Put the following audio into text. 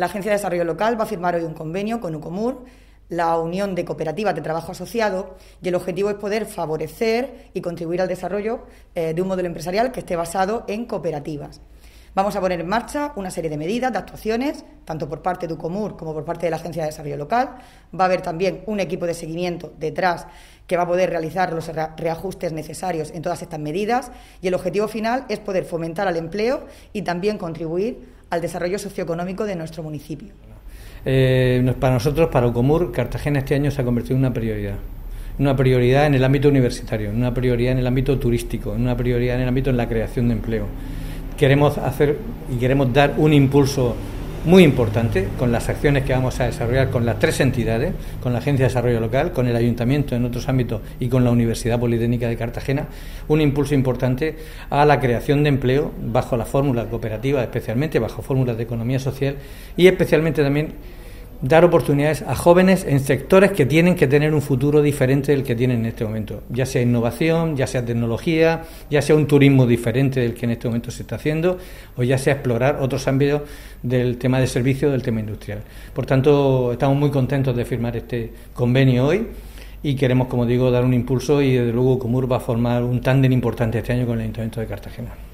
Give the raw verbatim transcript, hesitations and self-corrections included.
La Agencia de Desarrollo Local va a firmar hoy un convenio con UCOMUR, la Unión de Cooperativas de Trabajo Asociado, y el objetivo es poder favorecer y contribuir al desarrollo de un modelo empresarial que esté basado en cooperativas. Vamos a poner en marcha una serie de medidas, de actuaciones, tanto por parte de UCOMUR como por parte de la Agencia de Desarrollo Local. Va a haber también un equipo de seguimiento detrás que va a poder realizar los reajustes necesarios en todas estas medidas, y el objetivo final es poder fomentar el empleo y también contribuir al desarrollo socioeconómico de nuestro municipio. Eh, para nosotros, para UCOMUR, Cartagena este año se ha convertido en una prioridad. Una prioridad en el ámbito universitario, una prioridad en el ámbito turístico, una prioridad en el ámbito de la creación de empleo. Queremos hacer y queremos dar un impulso muy importante con las acciones que vamos a desarrollar con las tres entidades, con la Agencia de Desarrollo Local, con el Ayuntamiento en otros ámbitos y con la Universidad Politécnica de Cartagena, un impulso importante a la creación de empleo bajo la fórmula cooperativa, especialmente bajo fórmulas de economía social, y especialmente también dar oportunidades a jóvenes en sectores que tienen que tener un futuro diferente del que tienen en este momento, ya sea innovación, ya sea tecnología, ya sea un turismo diferente del que en este momento se está haciendo, o ya sea explorar otros ámbitos del tema de servicio, del tema industrial. Por tanto, estamos muy contentos de firmar este convenio hoy y queremos, como digo, dar un impulso, y desde luego UCOMUR va a formar un tándem importante este año con el Ayuntamiento de Cartagena.